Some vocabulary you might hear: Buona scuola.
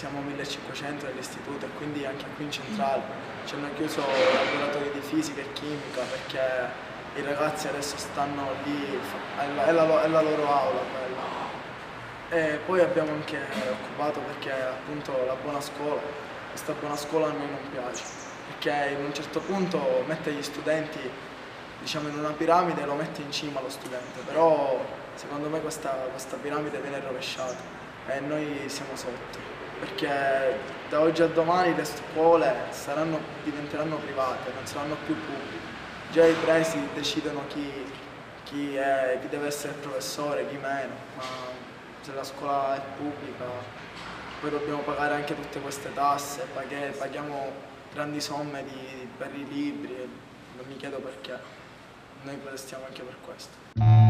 siamo 1500 all'istituto e quindi anche qui in centrale ci hanno chiuso laboratori di fisica e chimica perché i ragazzi adesso stanno lì, è la loro aula bella. E poi abbiamo anche occupato perché appunto la buona scuola, questa buona scuola a noi non piace, perché in un certo punto mette gli studenti, diciamo, in una piramide e lo mette in cima allo studente, però secondo me questa piramide viene rovesciata e noi siamo sotto, perché da oggi a domani le scuole diventeranno private, non saranno più pubbliche. Già i presi decidono chi deve essere professore, chi meno, ma se la scuola è pubblica poi dobbiamo pagare anche tutte queste tasse, paghiamo grandi somme per i libri, non mi chiedo perché, noi protestiamo anche per questo.